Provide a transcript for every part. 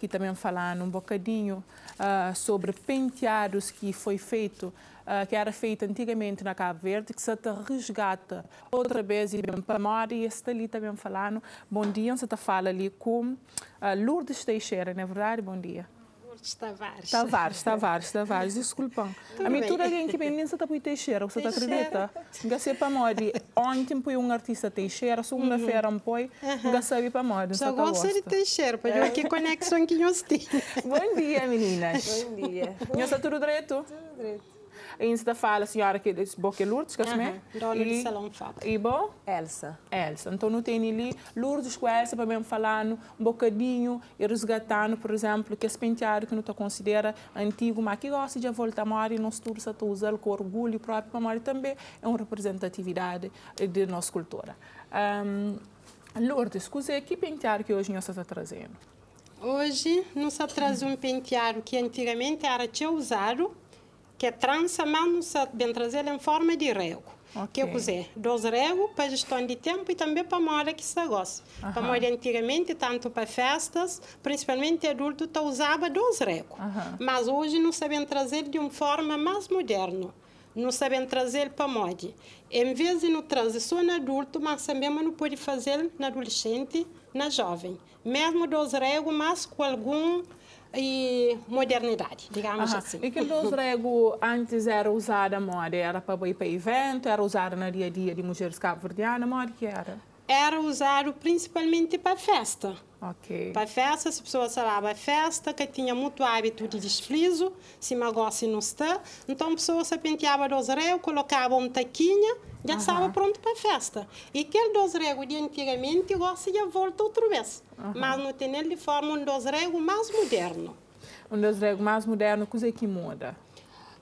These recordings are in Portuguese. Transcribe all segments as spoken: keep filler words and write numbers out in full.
que também falando um bocadinho uh, sobre penteados que foi feito, uh, que era feito antigamente na Cabo Verde, que se te resgata outra vez e bem para morar, e está ali também falando. Bom dia, você está falando ali com uh, Lurdes Teixeira, não é verdade? Bom dia. Lurdes Tavares. Tavares, Tavares, Tavares, desculpa. A mim, tudo alguém que vem nem se está por Teixeira, você está acredita? Não sei para morar. Ontem foi um artista Teixeira, segunda-feira um foi, não sei para morar. Só gosto de Teixeira, para eu aqui conexão que nós temos. Bom dia, meninas. Bom dia. Não está tudo direito? Tudo direito. Ainda fala a senhora que é Boca Lourdes, que é dona do Salão Foka. E bom? Elsa. Elsa. Então, não tem ali Lourdes com Elsa para mesmo falar um bocadinho e resgatando, por exemplo, que esse penteado que não está considera antigo, mas que gosta de voltar a morar e nós todos usamos com orgulho próprio para morar também, é uma representatividade de nossa cultura. Um, Lourdes, que penteado que hoje nós está trazendo? Hoje, nós traz um penteado que antigamente era tão usado, que é trança, mas não se bem trazer em forma de rego. Okay. Que eu usei dois regos para gestão de tempo e também para uma hora que se gosta. Uh-huh. Para uma hora antigamente, tanto para festas, principalmente adulto, eu usava dois regos. Uh-huh. Mas hoje não sabem trazer de uma forma mais moderna. Não sabem trazer para a moda. Em vez de não trazer só no adulto, mas também não pode fazer na adolescente, na jovem. Mesmo dois regos, mas com algum... e modernidade, digamos uh -huh. assim. E que dois regos antes era usada a moda? Era para ir para evento? Era usada no dia a dia de mulheres cabo-verdianas? A moda que era? Era usado principalmente para festa. Ok. Para festa, se a pessoa falava festa, que tinha muito hábito de desfrizo, se magoce não está, então a pessoa se penteava dois regos, colocava um taquinha, já estava uh -huh. pronto para a festa. E aquele dois regos de antigamente gosta de volta outra vez. Uhum. Mas não tem ele de forma um dos regos mais moderno. Um dos regos mais moderno, que é que muda?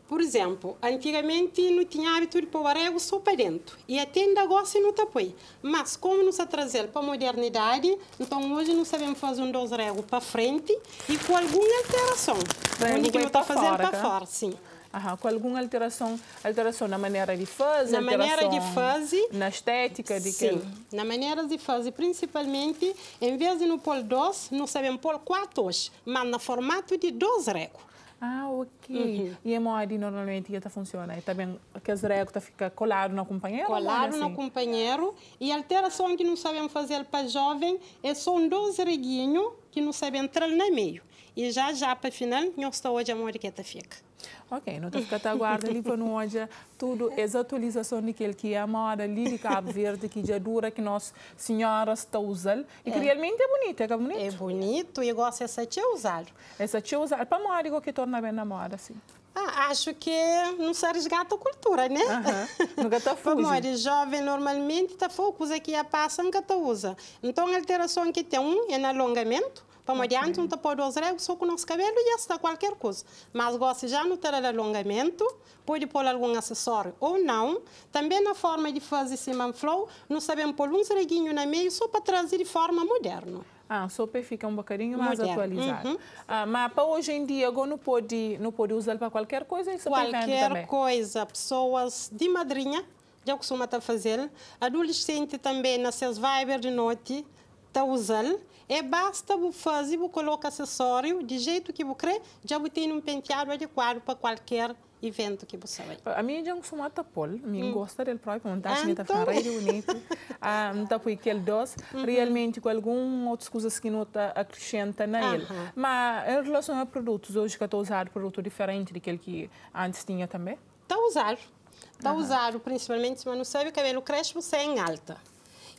Por exemplo, antigamente não tinha hábito de pôr o rego só para dentro. E até ainda gosta e não tapou. Mas como não se trazer para a modernidade, então hoje não sabemos fazer um dos regos para frente e com alguma alteração. O único que não está fazendo para tá? fora, sim. Aham, com alguma alteração, alteração na maneira de fazer, na maneira de fazer, na estética de sim, que... na maneira de fazer, principalmente, em vez de não pôr dois, não sabemos pôr quatro hoje, mas no formato de dois regos. Ah, ok. Uhum. E a moda normalmente está funcionando? Está bem que as regras tá ficam coladas no companheiro? Colado assim? No companheiro. E a alteração que não sabemos fazer para jovem é só um dois reguinhos que não sabem entrar no meio. E já, já, para o final, nós estamos hoje a moda fica. Ok, não estou ficando aguarda ali para nós tudo, as atualizações daquele que é a moda ali de Cabo Verde, que já dura, que nós senhoras estão usando. E que realmente é bonito, é bonito? É bonito e gosto dessa tia usar. Essa tia usar. Para moda, o que torna bem na moda, assim? Ah, acho que não se resgata a cultura, né? Uhum. Nunca está fugindo. Para jovem, normalmente, está coisa que a passa, nunca está usa. Então, a alteração que tem um é no alongamento. Para okay. Adiante, não está por dois regos, só com o nosso cabelo e já está qualquer coisa. Mas gosta já não ter alongamento, pode pôr algum acessório ou não. Também na forma de fazer esse manflow, não sabemos pôr uns reguinhos no meio só para trazer de forma moderna. Ah, o sopa fica um bocadinho mais moderno. Atualizado. Uhum. Ah, mas para hoje em dia, agora não pode, não pode usar para qualquer coisa? Isso qualquer coisa, pessoas de madrinha, já costuma estar fazendo. Adolescente também, nas suas vibes de noite, está usando. É basta você fazer, você coloca acessório, de jeito que você crê, já você tem um penteado adequado para qualquer evento que você vai. A minha já costuma estar pol, me gosta dele próprio, não está assim, está farreiro, bonito, não está por aquele doce, realmente com algumas outras coisas que não está acrescenta na ele. Mas em relação a produtos, hoje que estou usando produto diferente daquele que antes tinha também? Está usado, está usado, principalmente se não sabe, o cabelo cresce, você é em alta.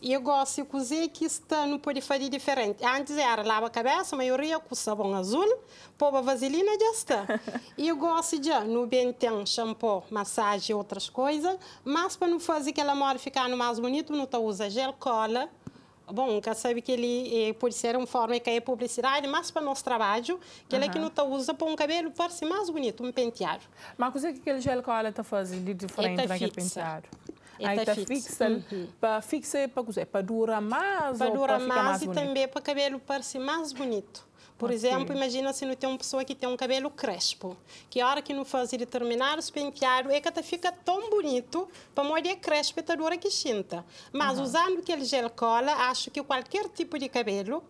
E eu gosto de cozer que está não pode fazer diferente. Antes era lava a cabeça, a maioria com sabão azul, pôr a vaselina já está. E eu gosto de, no bem tem shampoo, massagem e outras coisas, mas para não fazer que ela mora ficar no mais bonito, não tá usa gel, cola. Bom, nunca sabe que ele eh, pode ser uma forma que é publicidade, mas para o nosso trabalho, que uhum. Ele que não está usa para um cabelo para ser mais bonito, um penteado. Mas o que aquele gel cola está fazendo de diferente naquele penteado? Aí está fixa, uhum. Para fixar, para cozer, para durar mais, para durar mais, mais e bonito? Também para o cabelo parecer mais bonito. Por okay. Exemplo, imagina se não tem uma pessoa que tem um cabelo crespo, que a hora que não faz determinar os penteados, é que até fica tão bonito para a mulher crespa e está dura que chinta. Mas uhum. Usando aquele gel cola, acho que qualquer tipo de cabelo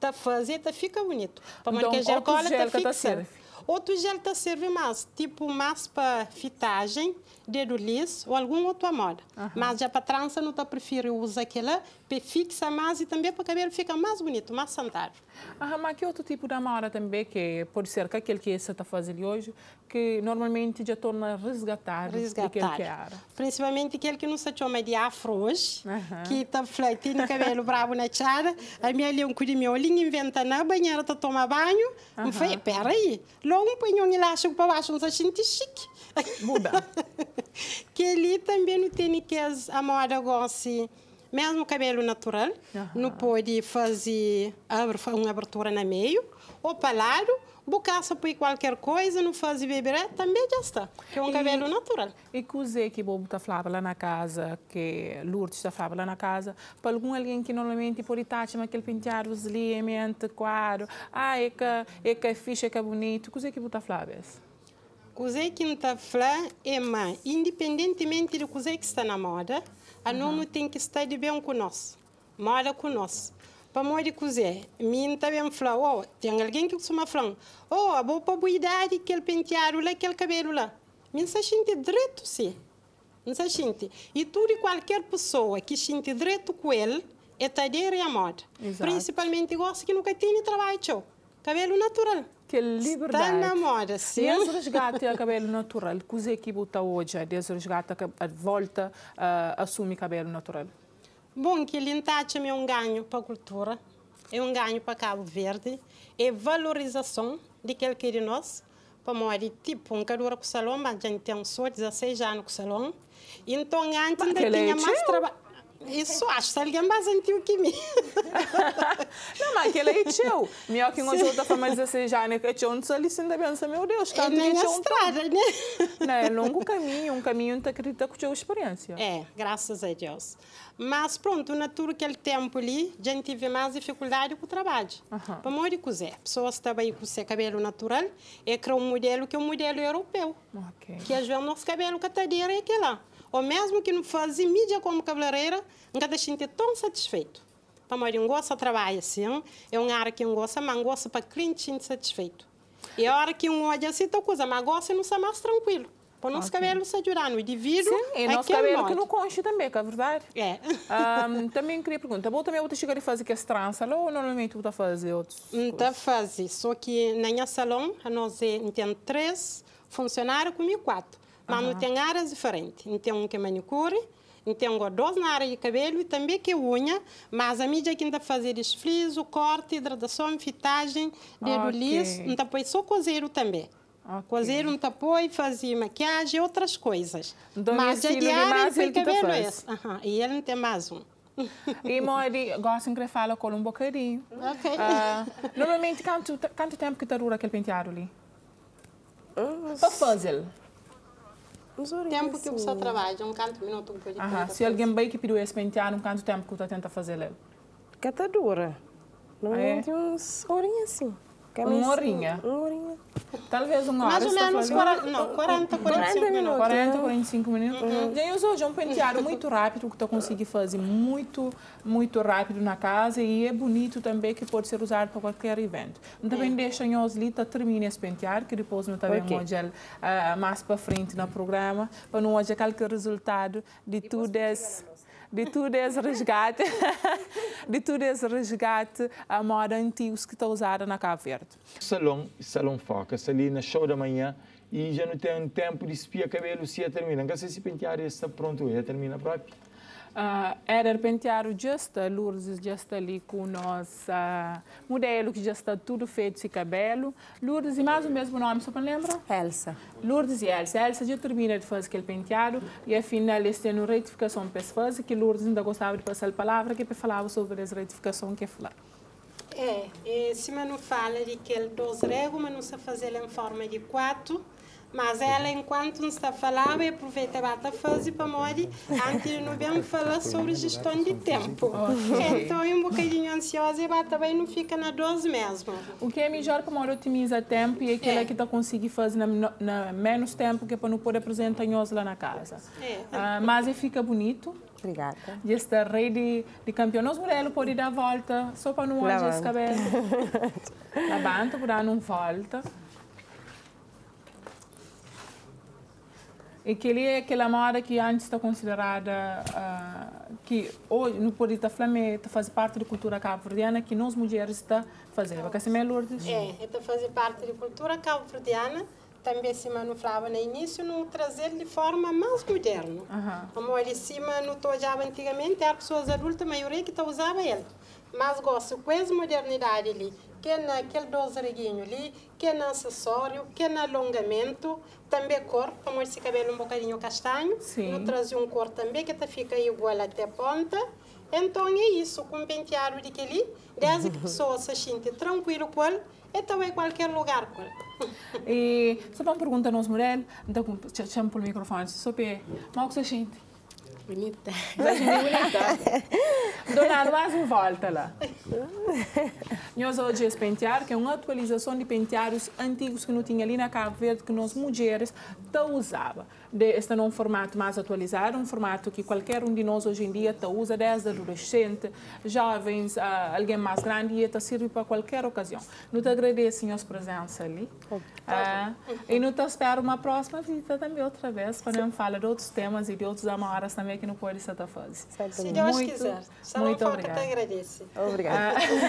te fazer, te fica bonito. Para então, marcar gel cola, te fixa. Outro gel te serve mais, tipo mais para fitagem, dedo liso ou algum outro amor. Uhum. Mas já para trança, não te prefiro usar aquela, para fixa mais e também para o cabelo fica mais bonito, mais sandário. Aham, mas que outro tipo de amora também, que pode ser que aquele que você está fazendo hoje, que normalmente já torna resgatar aquele que era? Principalmente aquele que não se chama de afro hoje, uhum. que está fleitando o cabelo bravo na cara, a minha ali um cu de minha olhinha inventa na banheira para tomar banho, uhum. me falei, peraí, logo um punho um elástico para baixo, não se sente chique. Muda. Que ali também não tem que a moda gosta, mesmo cabelo natural, uhum. não pode fazer uma abertura no meio, ou para lado, bucaça por qualquer coisa, não fazer beber, também já está, que é um e, cabelo natural. E que usei que Bobo está falando lá na casa, que Lourdes está falando lá na casa, para algum alguém que normalmente por Itachi, mas aquele penteado slim, é antiquado, ah, é que é, que é fixe, é que é bonito, que usei que Bobo está falando isso? Usei que está falando é mais, independentemente do que usei que está na moda, a nome tem que estar de bem com nós, moda com nós. Para mim, de cozer, mim também falo, oh, tem alguém que costuma falar, oh, a boa idade, aquele penteado lá, aquele cabelo lá. Mim se sente direito, sim. Não se sente. E tudo e qualquer pessoa que se sente direito com ele, é tadeira e a moda. Exato. Principalmente gosta que nunca tem trabalho, cabelo natural. Que liberdade. Está na moda, sim. E os resgates do cabelo natural, cozer que botar hoje, os resgates volta a assumir cabelo natural. Bom, que lintagem é um ganho para a cultura, é um ganho para Cabo Verde, é valorização de aquele que é de nós. Para morrer, tipo, um calor com o salão, mas já tem só dezesseis anos com o salão. Então, antes ainda tinha mais trabalho. Isso acho, se alguém mais antigo que mim. Não, mas aquele é teu. Melhor que hoje eu estou falando dezesseis anos, que eu não sei se ainda pensa, meu Deus, tanto que eu estou. É longo caminho, um caminho que acredita com a tua experiência. É, graças a Deus. Mas pronto, na turma que ele tempo ali, já tive mais dificuldade com o trabalho. Uhum. Para morrer de cozer, pessoas trabalham com seu cabelo natural, é que é um modelo que é um modelo europeu. Okay. Que às vezes o nosso cabelo catadeira é aquele lá. Ou mesmo que não fazia mídia como cabeleireira, nunca deixei de tão satisfeito. Para a maioria, não gosta de trabalhar assim, é uma área que não gosta, mas não gosta para cliente satisfeito. E a hora que um olha assim, tal coisa, mas gosta e não está mais tranquilo. Para o nosso okay. cabelo se ajudar, no indivíduo, sim, e nosso cabelo modo. Que não conche também, que é verdade. É. Um, também queria perguntar, vou também vou chegar a fazer que as tranças, ou normalmente vou fazer outros? Não está fazer, só que na minha salão, nós temos três funcionários comigo, quatro. Mas não tem áreas diferentes. Não tem um que é manicure, não tem um dois na área de cabelo e também que é unha. Mas a mídia que ainda faz desfriso, corte, hidratação, fitagem, dedo okay. liso. Não põe só cozeiro também. Okay. Cozeiro não põe, fazer maquiagem e outras coisas. Então, mas a diária de cabelo é essa. Uhum. E ele não tem mais um. E Mori, gosto de falar com um bocadinho. Okay. Uh, normalmente, quanto, quanto tempo que dura aquele penteado ali? Para fazer. Tempo que você trabalha, um canto minuto que eu aham, se alguém vai que pediu esse penteado, um canto tempo que você tenta fazer ele? Cata dura. Normalmente uns horinha assim. Uma horinha? Uma horinha. Talvez uma hora. Mais ou menos quarenta, quarenta, quarenta e cinco minutos. quarenta, quarenta e cinco minutos. Eu uso hoje um penteado muito rápido, que eu consegui fazer muito, muito rápido na casa e é bonito também, que pode ser usado para qualquer evento. Também deixa em Oslita, termina esse penteado, que depois não também okay. hoje uh, mais para frente no programa, para não hoje qualquer resultado de tudo esse... De tudo esse resgate, de tudo esse resgate, a moda antiga que está usada na Cabo Verde. Salão, Salão Foka, ali na show da manhã e já não tem tempo de espiar cabelo, se já termina. Não sei se pentear está pronto, já termina rápido. Uh, era pentear o Justa, Lourdes já está ali com o nosso uh, modelo que já está tudo feito esse cabelo. Lourdes e mais o mesmo nome, só para lembrar? Elsa. Lourdes e Elsa. Elsa já termina de fazer aquele penteado e afinal eles têm uma retificação para se fazer, que Lourdes ainda gostava de passar a palavra, que falava sobre essa retificação que é falar. É, e se eu não falo de que ele dois regos, mas não se faz ele em forma de quatro, Mas ela, enquanto nos está falando, eu aproveitei a fase para morrer, antes não vamos falar sobre gestão de tempo. Então, eu um bocadinho ansiosa, mas também não fica na dose mesmo. O que é melhor para morrer otimizar tempo e é aquilo é. que está conseguindo fazer na, na menos tempo, que é para não poder apresentar nós lá na casa. É. Ah, mas fica bonito. Obrigada. E esta rede de campeonatos modelo pode dar volta, só para não olhar esse cabelo. A banda para não volta. E que é aquela moda que antes está considerada, uh, que hoje no Poder da Flamengo faz parte da cultura cabo-verdiana, que nós mulheres está fazendo. Vai ser melhor disso? É, está fazendo parte da cultura cabo-verdiana, também cima no Flávia no início, no trazer de forma mais moderna. Uhum. Como ele cima no tojava antigamente, era pessoas adultas, a maioria que usava ele. Mas gosto com essa modernidade ali, que é naquele dozereguinho ali, que é no acessório, que é no alongamento, também cor, como esse cabelo um bocadinho castanho, não trazia um cor também, que fica igual até a ponta. Então é isso, com um penteado de que ali, desde que a pessoa se sente tranquilo com ele, então é qualquer lugar com ele. E só para uma pergunta a nós, mulher, então chamo pelo microfone, só para mal que você sente. Bonita. Bonita. Dona, mais uma volta lá. Nós hoje esse penteado, que é uma atualização de penteados antigos que não tinha ali na Cabo Verde, que nós mulheres tá usava. Este é um formato mais atualizado, um formato que qualquer um de nós hoje em dia tá usa, desde adolescente, jovens, uh, alguém mais grande, e tá serve para qualquer ocasião. Não te agradeço a nossa presença ali. Uh, e não te espero uma próxima visita também outra vez, quando eu falo de outros temas e de outros amoras também, que não pode ser da fase. Se Deus muito, quiser. Muito obrigada. Obrigada.